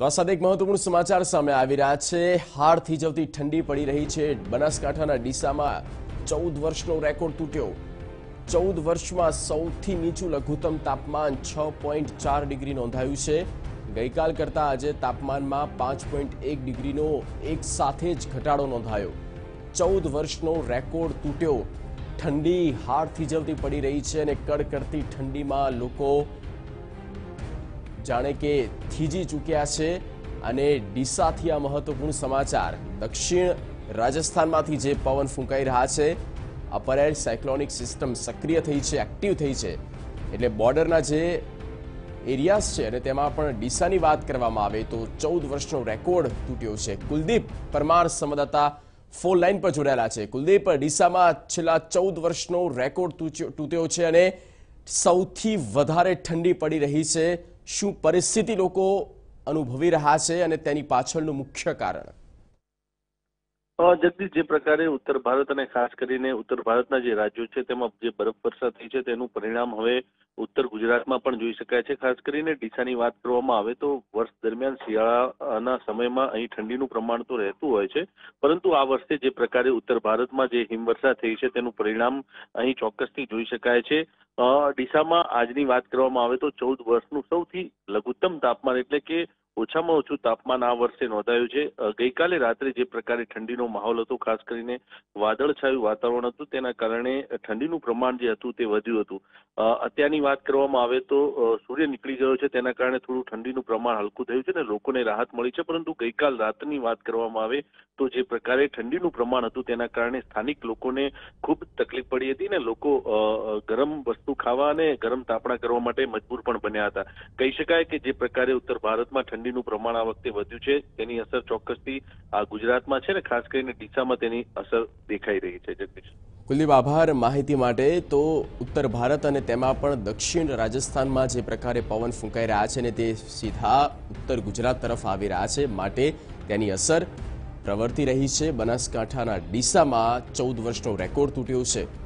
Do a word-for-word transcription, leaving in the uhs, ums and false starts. તો આ સાથે એક મહત્વપૂર્ણ સમાચાર સામે આવી રહ્યા છે। હાડથી જવતી ઠંડી પડી રહી છે। બનાસકાંઠાના ડીસામાં ચૌદ વર્ષનો રેકોર્ડ તૂટ્યો। ચૌદ વર્ષમાં સૌથી નીચું લઘુત્તમ તાપમાન છ પોઈન્ટ ચાર ડિગ્રી નોંધાયું છે। ગઈકાલ કરતાં આજે તાપમાનમાં પાંચ પોઈન્ટ એક ડિગ્રીનો એક સાથે જ ઘટાડો નોંધાયો। ચૌદ વર્ષનો રેકોર્ડ તૂટ્યો। ઠંડી હાડથી જવતી પડી રહી છે અને કડકડતી ઠંડીમાં લોકો जाने के थीजी चूक्या छे। डीसा थी आ महत्वपूर्ण समाचार। दक्षिण राजस्थान मांथी जे पवन फूंकाई रहा है, अपर एर साइक्लोनिक सिस्टम सक्रिय थी है, एक्टिव थी है, एटले बॉर्डरना जे एरियाज है अने तेमां पण डीसानी बात करवामां आवे तो चौदह वर्षनो रेकॉर्ड तूट्यो है। कुलदीप परमार संवाददाता फोन लाइन पर जोड़ायेला है। कुलदीप, डीसामां छेल्ला चौदह वर्षनो रेकॉर्ड तूट्यो है अने सौथी वधारे ठंडी पड़ी रही है। શું પરિસ્થિતિ લોકો અનુભવી રહ્યા છે અને તેની પાછળનું મુખ્ય કારણ? જગદીશ, જે પ્રકારે ઉત્તર ભારત અને ખાસ કરીને ઉત્તર ભારતના જે રાજ્યો છે તેમાં જે બરફવર્ષા થઈ છે તેનું પરિણામ હવે ઉત્તર ગુજરાતમાં પણ જોઈ શકાય છે। ખાસ કરીને ડીસાની વાત કરવામાં આવે તો વર્ષ દરમિયાન શિયાળાના સમયમાં અહીં ઠંડીનું પ્રમાણ તો રહેતું હોય છે, પરંતુ આ વર્ષે જે પ્રકારે ઉત્તર ભારતમાં જે હિમવર્ષા થઈ છે તેનું પરિણામ અહીં ચોક્કસથી જોઈ શકાય છે। ડીસામાં આજની વાત કરવામાં આવે તો ચૌદ વર્ષનું સૌથી લઘુત્તમ તાપમાન એટલે કે ઓછામાં ઓછું તાપમાન આ વર્ષે નોંધાયું છે। ગઈકાલે રાત્રે જે પ્રકારે ઠંડીનો માહોલ હતો, ખાસ કરીને વાદળછાયું વાતાવરણ હતું, તેના કારણે ઠંડીનું પ્રમાણ જે હતું તે વધ્યું હતું। અત્યારની વાત કરવામાં આવે તો સૂર્ય નીકળી ગયો છે, તેના કારણે થોડું ઠંડીનું પ્રમાણ હલકું થયું છે અને લોકોને રાહત મળી છે, પરંતુ ગઈકાલ રાતની વાત કરવામાં આવે તો જે પ્રકારે ઠંડીનું પ્રમાણ હતું તેના કારણે સ્થાનિક લોકોને ખૂબ તકલીફ પડી હતી ને લોકો ગરમ વસ્તુ ખાવા અને ગરમ તાપણા કરવા માટે મજબૂર પણ બન્યા હતા। કહી શકાય કે જે પ્રકારે ઉત્તર ભારતમાં ઠંડી નું પ્રમાણ આ વખતે વધ્યું છે તેની અસર ચોક્કસથી આ ગુજરાતમાં છે ને ખાસ કરીને ડીસામાં તેની અસર દેખાઈ રહી છે। જગદીશ, કુલદીપ આભાર માહિતી માટે। તો ઉત્તર ભારત અને તેમાં પણ દક્ષિણ રાજસ્થાનમાં જે પ્રકારે પવન ફૂંકાઈ રહ્યા છે ને તે સીધા ઉત્તર ગુજરાત તરફ આવી રહ્યા છે, માટે તેની અસર પ્રવર્તી રહી છે। બનાસકાંઠાના ડીસામાં ચૌદ વર્ષનો રેકોર્ડ તૂટ્યો છે।